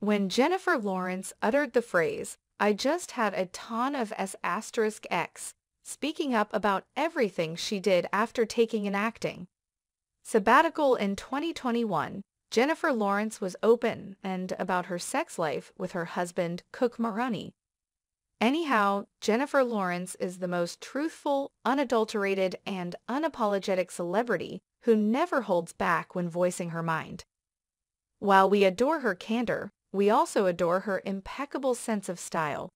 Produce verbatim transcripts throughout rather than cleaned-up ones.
When Jennifer Lawrence uttered the phrase, "I just had a ton of s asterisk x," speaking up about everything she did after taking an acting sabbatical in twenty twenty-one, Jennifer Lawrence was open and about her sex life with her husband, Cooke Maroney. Anyhow, Jennifer Lawrence is the most truthful, unadulterated, and unapologetic celebrity who never holds back when voicing her mind. While we adore her candor, we also adore her impeccable sense of style.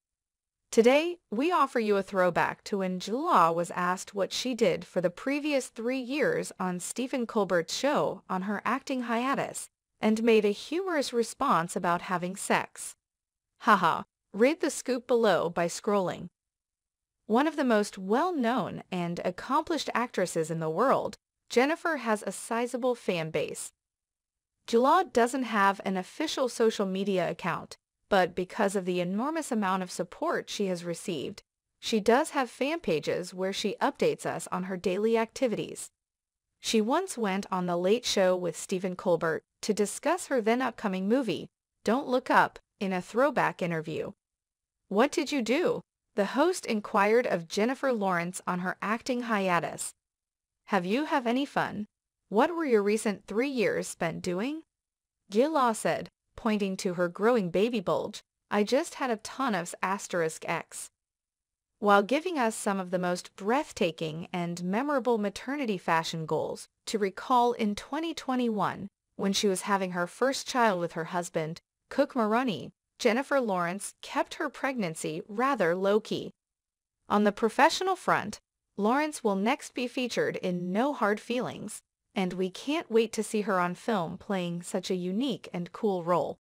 Today, we offer you a throwback to when Jennifer Lawrence was asked what she did for the previous three years on Stephen Colbert's show on her acting hiatus, and made a humorous response about having sex. Haha. Read the scoop below by scrolling. One of the most well-known and accomplished actresses in the world, Jennifer has a sizable fan base. Jennifer Lawrence doesn't have an official social media account, but because of the enormous amount of support she has received, she does have fan pages where she updates us on her daily activities. She once went on The Late Show with Stephen Colbert to discuss her then-upcoming movie, Don't Look Up, in a throwback interview. "What did you do?" the host inquired of Jennifer Lawrence on her acting hiatus. "Have you have any fun? What were your recent three years spent doing?" Jennifer Lawrence said, pointing to her growing baby bulge, "I just had a ton of asterisk X," while giving us some of the most breathtaking and memorable maternity fashion goals to recall in twenty twenty-one, when she was having her first child with her husband, Cooke Maroney. Jennifer Lawrence kept her pregnancy rather low-key. On the professional front, Lawrence will next be featured in No Hard Feelings, and we can't wait to see her on film playing such a unique and cool role.